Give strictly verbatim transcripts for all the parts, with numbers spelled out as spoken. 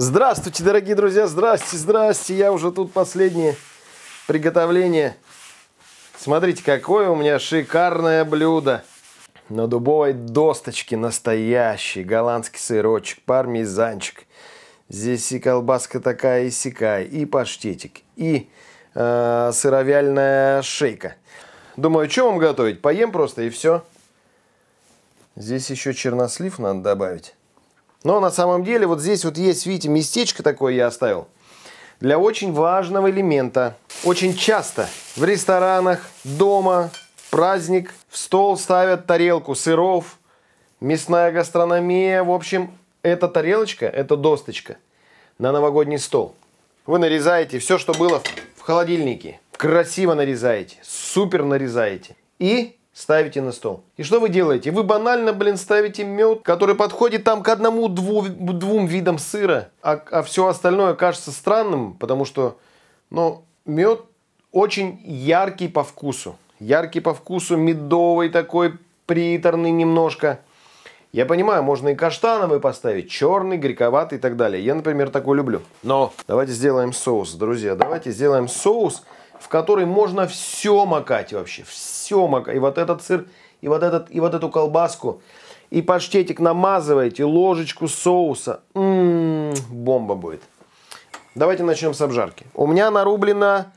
Здравствуйте, дорогие друзья, здрасте, здрасте. Я уже тут последнее приготовление. Смотрите, какое у меня шикарное блюдо. На дубовой досточке настоящий голландский сырочек, пармезанчик. Здесь и колбаска такая, и сякая, и паштетик, и э, сыровяльная шейка. Думаю, что вам готовить? Поем просто и все. Здесь еще чернослив надо добавить. Но на самом деле вот здесь вот есть, видите, местечко такое я оставил для очень важного элемента. Очень часто в ресторанах, дома, праздник, в стол ставят тарелку сыров, мясная гастрономия. В общем, эта тарелочка, эта досточка на новогодний стол. Вы нарезаете все, что было в холодильнике. Красиво нарезаете, супер нарезаете и ставите на стол. И что вы делаете? Вы банально, блин, ставите мед, который подходит там к одному дву, двум видам сыра, а, а все остальное кажется странным, потому что, ну, мед очень яркий по вкусу. Яркий по вкусу, медовый такой, приторный немножко. Я понимаю, можно и каштановый поставить, черный, грековатый и так далее. Я, например, такой люблю. Но давайте сделаем соус, друзья. Давайте сделаем соус, в который можно все макать вообще. Все макать. И вот этот сыр, и вот, этот, и вот эту колбаску. И паштетик намазываете, ложечку соуса. М-м-м, бомба будет. Давайте начнем с обжарки. У меня нарублена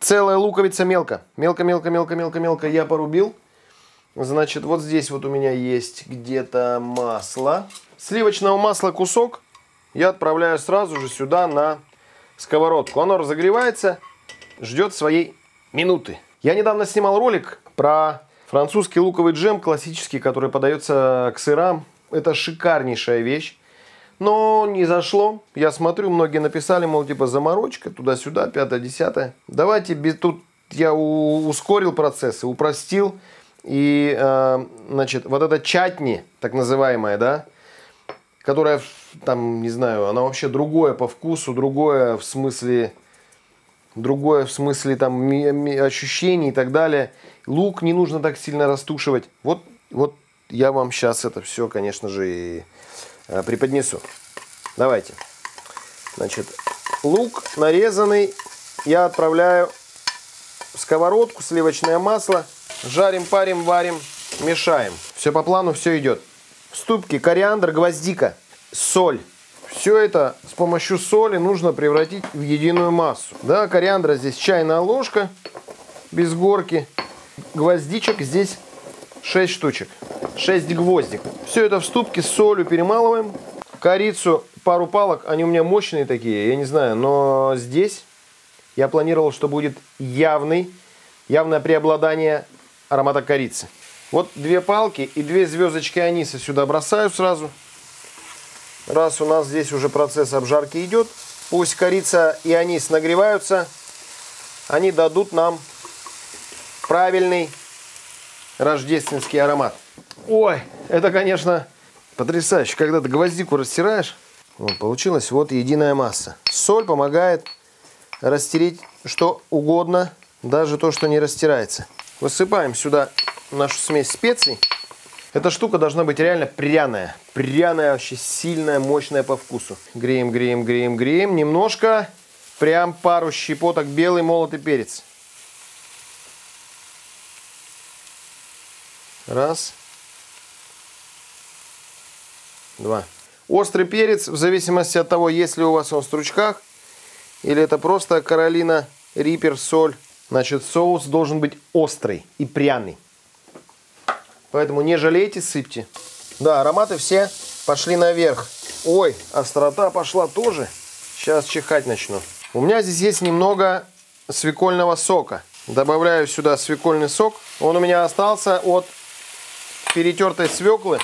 целая луковица мелко. Мелко-мелко-мелко-мелко-мелко я порубил. Значит, вот здесь вот у меня есть где-то масло. Сливочного масла кусок я отправляю сразу же сюда на сковородку. Оно разогревается, ждет своей минуты. Я недавно снимал ролик про французский луковый джем классический, который подается к сырам. Это шикарнейшая вещь. Но не зашло. Я смотрю, многие написали, мол, типа заморочка, туда-сюда, пятое-десятое. Давайте, тут я ускорил процессы, упростил. И, э, значит, вот эта чатни, так называемая, да, которая, там, не знаю, она вообще другое по вкусу, другое в смысле, другое в смысле, там, ощущений и так далее. Лук не нужно так сильно растушивать. Вот, вот я вам сейчас это все, конечно же, и э, преподнесу. Давайте. Значит, лук нарезанный я отправляю в сковородку, сливочное масло. Жарим, парим, варим, мешаем. Все по плану, все идет. Ступки, кориандр, гвоздика, соль. Все это с помощью соли нужно превратить в единую массу. Да, кориандра здесь чайная ложка, без горки. Гвоздичек здесь шесть штучек, шесть гвоздик. Все это в ступке с солью перемалываем. Корицу, пару палок, они у меня мощные такие, я не знаю, но здесь я планировал, что будет явный, явное преобладание аромата корицы. Вот две палки и две звездочки аниса сюда бросаю сразу. Раз у нас здесь уже процесс обжарки идет, пусть корица и анис нагреваются, они дадут нам правильный рождественский аромат. Ой, это, конечно, потрясающе, когда ты гвоздику растираешь. Вот, получилась вот единая масса. Соль помогает растереть что угодно, даже то, что не растирается. Высыпаем сюда нашу смесь специй. Эта штука должна быть реально пряная. Пряная, вообще сильная, мощная по вкусу. Греем, греем, греем, греем. Немножко, прям пару щепоток белый молотый перец. Раз. Два. Острый перец, в зависимости от того, есть ли у вас он в стручках, или это просто Каролина Рипер соль. Значит, соус должен быть острый и пряный. Поэтому не жалейте, сыпьте. Да, ароматы все пошли наверх. Ой, острота пошла тоже. Сейчас чихать начну. У меня здесь есть немного свекольного сока. Добавляю сюда свекольный сок. Он у меня остался от перетертой свеклы.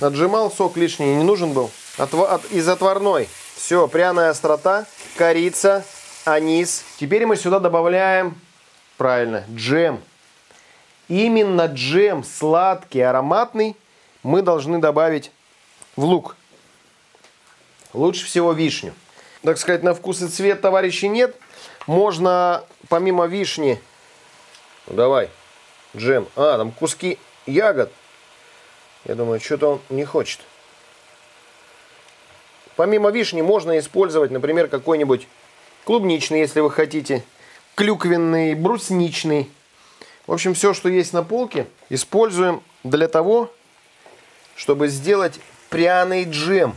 Отжимал сок лишний, не нужен был. От, от, из отварной. Все, пряная острота, корица, анис. Теперь мы сюда добавляем, правильно, джем. Именно джем, сладкий, ароматный, мы должны добавить в лук. Лучше всего вишню. Так сказать, на вкус и цвет, товарищи, нет. Можно помимо вишни... Давай, джем. А, там куски ягод. Я думаю, что-то он не хочет. Помимо вишни можно использовать, например, какой-нибудь клубничный, если вы хотите, клюквенный, брусничный. В общем, все, что есть на полке, используем для того, чтобы сделать пряный джем.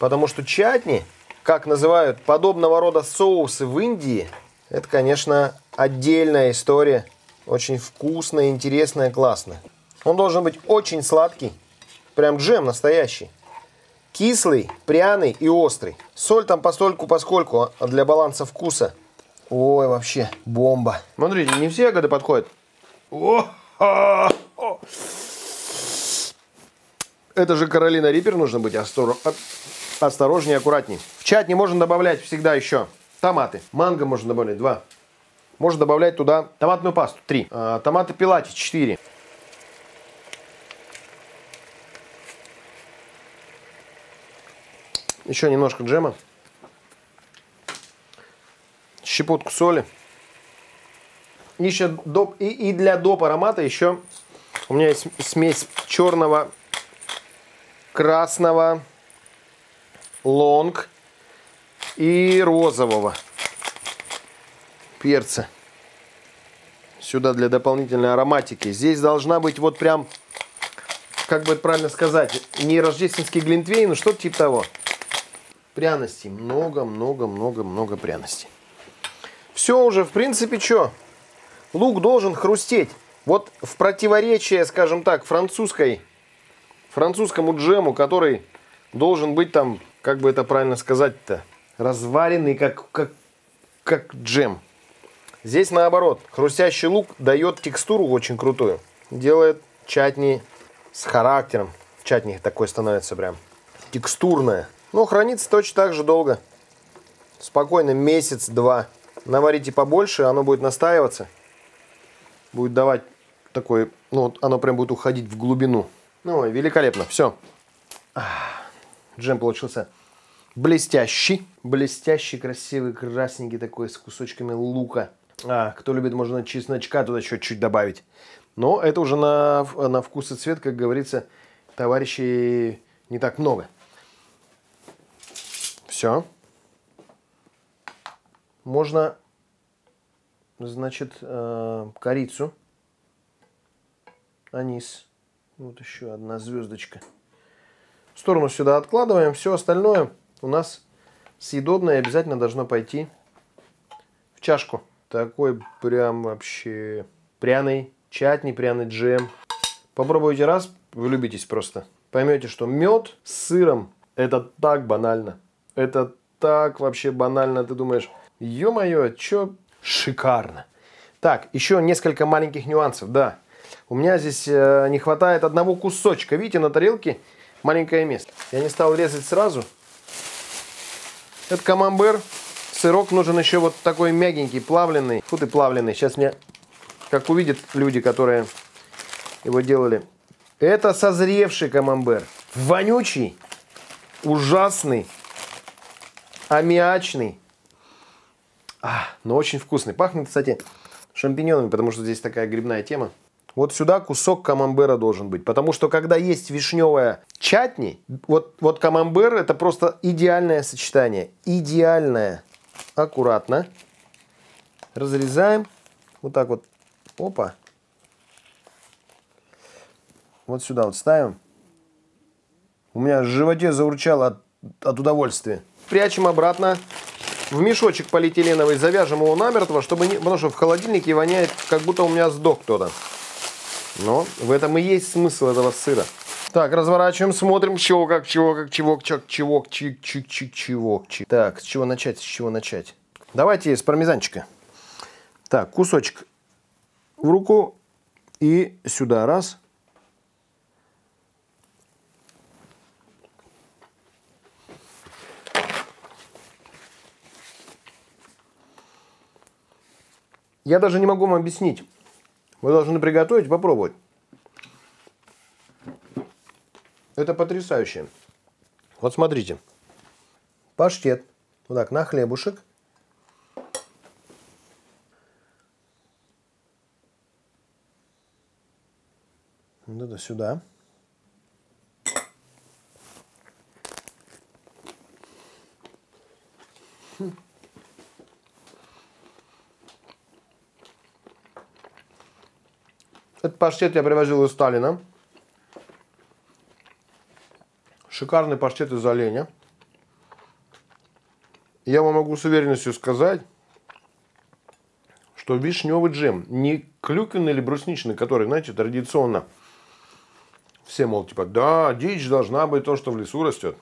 Потому что чатни, как называют подобного рода соусы в Индии, это, конечно, отдельная история. Очень вкусная, интересная, классная. Он должен быть очень сладкий. Прям джем настоящий. Кислый, пряный и острый. Соль там постольку, поскольку для баланса вкуса. Ой, вообще бомба. Смотрите, не все ягоды подходят. Это же Каролина Рипер, нужно быть осторожнее и аккуратнее. В чатни можно добавлять всегда еще томаты. Манго можно добавлять два. Можно добавлять туда томатную пасту три. А, томаты пилати четыре. Еще немножко джема. Щепотку соли. Еще доп, и, и для доп аромата еще у меня есть смесь черного, красного, лонг и розового перца. Сюда для дополнительной ароматики. Здесь должна быть вот прям, как бы правильно сказать, не рождественский глинтвейн, но что-то типа того. Пряностей. Много-много-много-много пряностей. Все уже, в принципе, что? Лук должен хрустеть. Вот в противоречие, скажем так, французской, французскому джему, который должен быть там, как бы это правильно сказать-то, разваренный, как, как, как джем. Здесь наоборот, хрустящий лук дает текстуру очень крутую. Делает чатни с характером. Чатни такой становится прям текстурная. Но хранится точно так же долго. Спокойно, месяц-два. Наварите побольше, оно будет настаиваться. Будет давать такой, ну вот оно прям будет уходить в глубину. Ну, великолепно, все. Джем получился блестящий. Блестящий, красивый, красненький такой, с кусочками лука. А, кто любит, можно чесночка туда чуть-чуть добавить. Но это уже на, на вкус и цвет, как говорится, товарищи, не так много. Все. Можно, значит, корицу, анис. Вот еще одна звездочка. В сторону сюда откладываем. Все остальное у нас съедобное обязательно должно пойти в чашку. Такой прям вообще пряный чатни, пряный джем. Попробуйте раз, влюбитесь просто. Поймете, что мед с сыром — это так банально. Это так вообще банально. Ты думаешь, ё-моё, чё шикарно. Так, еще несколько маленьких нюансов, да. У меня здесь э, не хватает одного кусочка. Видите, на тарелке маленькое место. Я не стал резать сразу. Это камамбер. Сырок нужен еще вот такой мягенький, плавленый. Фу ты плавленый. Сейчас меня, как увидят люди, которые его делали. Это созревший камамбер. Вонючий, ужасный, аммиачный. А, но очень вкусный. Пахнет, кстати, шампиньонами, потому что здесь такая грибная тема. Вот сюда кусок камамбера должен быть. Потому что когда есть вишневая чатни, вот, вот камамбер — это просто идеальное сочетание. Идеальное. Аккуратно. Разрезаем. Вот так вот. Опа. Вот сюда вот ставим. У меня в животе заурчало от, от удовольствия. Прячем обратно. В мешочек полиэтиленовый завяжем его намертво, чтобы не... потому что в холодильнике воняет, как будто у меня сдох кто-то. Но в этом и есть смысл этого сыра. Так, разворачиваем, смотрим, чего, как, чего, как, чего, как, чего, чик, чик, чик, чего, чик. Так, с чего начать, с чего начать? Давайте с пармезанчика. Так, кусочек в руку и сюда, раз. Я даже не могу вам объяснить. Вы должны приготовить, попробовать. Это потрясающе. Вот смотрите. Паштет. Вот так, на хлебушек. Вот это сюда. Этот паштет я привозил из Сталина. Шикарный паштет из оленя. Я вам могу с уверенностью сказать, что вишневый джем, не клюквенный или брусничный, который, знаете, традиционно все, мол, типа, да, дичь должна быть то, что в лесу растет.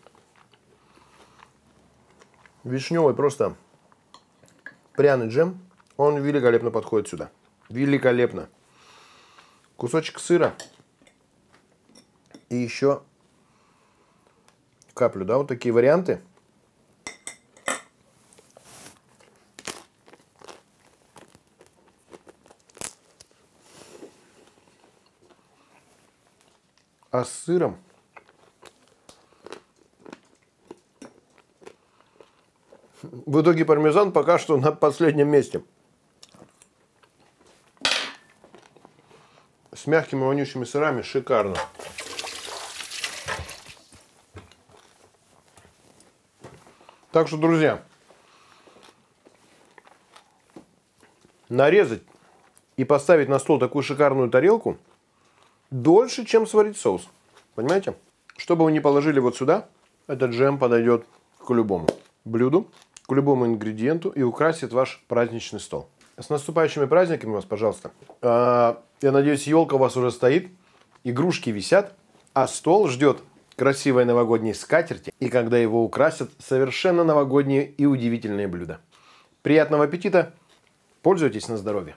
Вишневый просто пряный джем, он великолепно подходит сюда. Великолепно. Кусочек сыра и еще каплю, да, вот такие варианты. А с сыром в итоге пармезан пока что на последнем месте. С мягкими вонючими сырами шикарно. Так что, друзья, нарезать и поставить на стол такую шикарную тарелку дольше, чем сварить соус. Понимаете? Что бы вы ни положили вот сюда, этот джем подойдет к любому блюду, к любому ингредиенту и украсит ваш праздничный стол. С наступающими праздниками вас, пожалуйста. Я надеюсь, елка у вас уже стоит, игрушки висят, а стол ждет красивой новогодней скатерти. И когда его украсят совершенно новогодние и удивительные блюда. Приятного аппетита! Пользуйтесь на здоровье!